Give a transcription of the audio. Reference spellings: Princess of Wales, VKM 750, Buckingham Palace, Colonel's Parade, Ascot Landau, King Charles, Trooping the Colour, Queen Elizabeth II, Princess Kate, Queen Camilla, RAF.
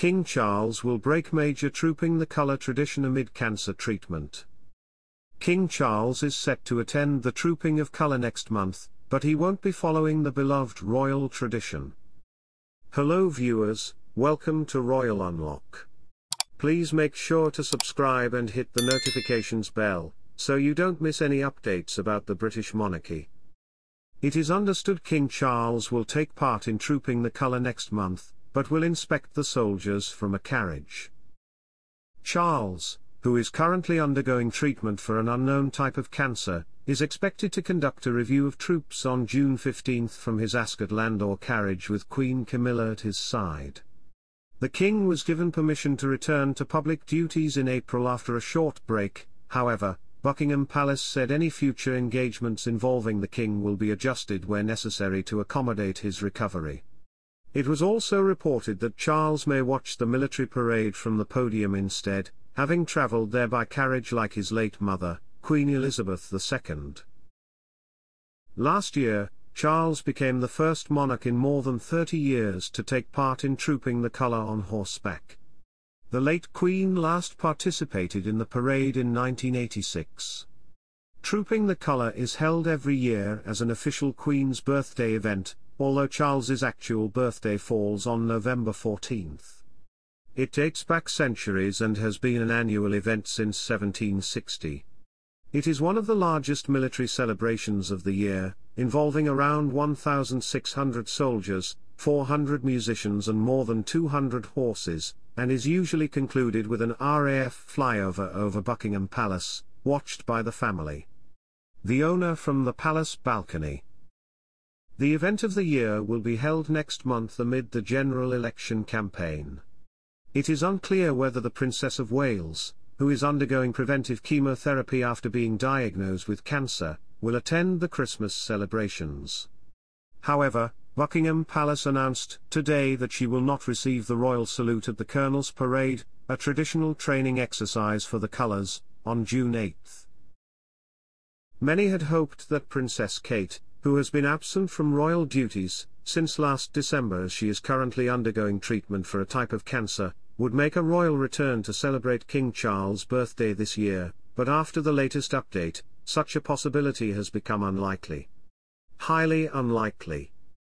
King Charles will break major Trooping the Colour tradition amid cancer treatment. King Charles is set to attend the Trooping of Colour next month, but he won't be following the beloved royal tradition. Hello viewers, welcome to Royal Unlock. Please make sure to subscribe and hit the notifications bell, so you don't miss any updates about the British monarchy. It is understood King Charles will take part in Trooping the Colour next month, but will inspect the soldiers from a carriage. Charles, who is currently undergoing treatment for an unknown type of cancer, is expected to conduct a review of troops on June 15 from his Ascot Landau carriage with Queen Camilla at his side. The King was given permission to return to public duties in April after a short break. However, Buckingham Palace said any future engagements involving the King will be adjusted where necessary to accommodate his recovery. It was also reported that Charles may watch the military parade from the podium instead, having travelled there by carriage like his late mother, Queen Elizabeth II. Last year, Charles became the first monarch in more than 30 years to take part in Trooping the Colour on horseback. The late Queen last participated in the parade in 1986. Trooping the Colour is held every year as an official Queen's birthday event, although Charles's actual birthday falls on November 14th. It dates back centuries and has been an annual event since 1760. It is one of the largest military celebrations of the year, involving around 1,600 soldiers, 400 musicians and more than 200 horses, and is usually concluded with an RAF flyover over Buckingham Palace, watched by the family, the owner, from the palace balcony. The event of the year will be held next month amid the general election campaign. It is unclear whether the Princess of Wales, who is undergoing preventive chemotherapy after being diagnosed with cancer, will attend the Christmas celebrations. However, Buckingham Palace announced today that she will not receive the royal salute at the Colonel's Parade, a traditional training exercise for the colours, on June 8. Many had hoped that Princess Kate, who has been absent from royal duties since last December as she is currently undergoing treatment for a type of cancer, would make a royal return to celebrate King Charles' birthday this year, but after the latest update, such a possibility has become unlikely. Highly unlikely.